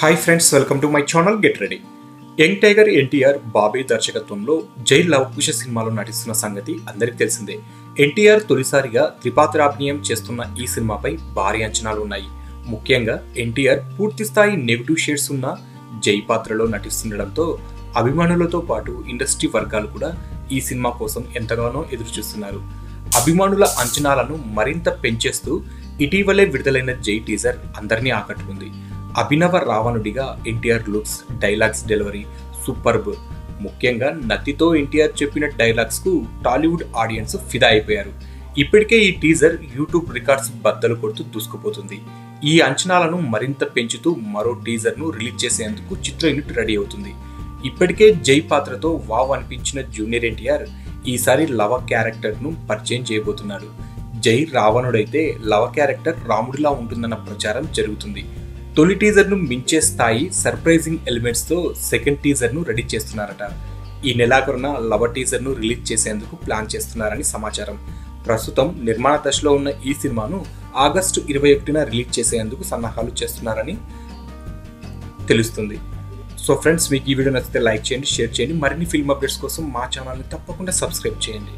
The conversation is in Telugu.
Hi friends welcome to my channel get ready young tiger NTR Bobby దర్శకత్వంలో జై లవకుశ సినిమాలో నటిస్తున్న సంగతి అందరికీ తెలిసిందే। ఎన్టీఆర్ తొలిసారిగా త్రిపాత్రాభినయం చేస్తున్న ఈ సినిమాపై భారీ అంచనాలు ఉన్నాయి। ముఖ్యంగా ఎన్టీఆర్ పూర్తి స్థాయి నెగటివ్ షేడ్స్ ఉన్న జై పాత్రలో నటిస్తుండడంతో అభిమానులతో పాటు ఇండస్ట్రీ వర్గాలు కూడా ఈ సినిమా కోసం ఎంతగానో ఎదురు చూస్తున్నారు। అభిమానుల అంచనాలను మరింత పెంచేస్తూ ఇటీవలే విడుదలైన జై టీజర్ అందరినీ ఆకట్టుకుంది। అభినవ రావణుడిగా NTR looks, dialogues delivery superb. ముఖ్యంగా నత్తితో ఎన్టీఆర్ చెప్పిన డైలాగ్స్ కు టాలీవుడ్ ఆడియన్స్ ఫిదా అయిపోయారు। ఇప్పటికే ఈ టీజర్ యూట్యూబ్ రికార్డ్స్ బద్దలు కొడుతూ దూసుకుపోతుంది। ఈ అంచనాలను మరింత పెంచుతూ మరో టీజర్ ను రిలీజ్ చేసేందుకు చిత్ర యూనిట్ రెడీ అవుతుంది। ఇప్పటికే జై పాత్రతో వావ్ అనిపించిన జూనియర్ ఎన్టీఆర్ ఈసారి లవ క్యారెక్టర్ ను పరిచయం చేయబోతున్నాడు। జై రావణుడైతే లవ క్యారెక్టర్ రాముడిలా ఉంటుందన్న ప్రచారం జరుగుతుంది। తొలి టీజర్ ను మించే స్థాయి సర్ప్రైజింగ్ ఎలిమెంట్స్ తో సెకండ్ టీజర్ ను రెడీ చేస్తున్నారట। ఈ నెలాఖరున లవ టీజర్ ను రిలీజ్ చేసేందుకు ప్లాన్ చేస్తున్నారని సమాచారం। ప్రస్తుతం నిర్మాణ దశలో ఉన్న ఈ సినిమాను ఆగస్టు 21న రిలీజ్ చేసేందుకు సన్నాహాలు చేస్తున్నారని తెలుస్తుంది। సో ఫ్రెండ్స్, మీకు ఈ వీడియో నచ్చితే లైక్ చేయండి, షేర్ చేయండి। మరిన్ని ఫిల్మ్ అప్డేట్స్ కోసం మా ఛానల్ని తప్పకుండా సబ్స్క్రైబ్ చేయండి।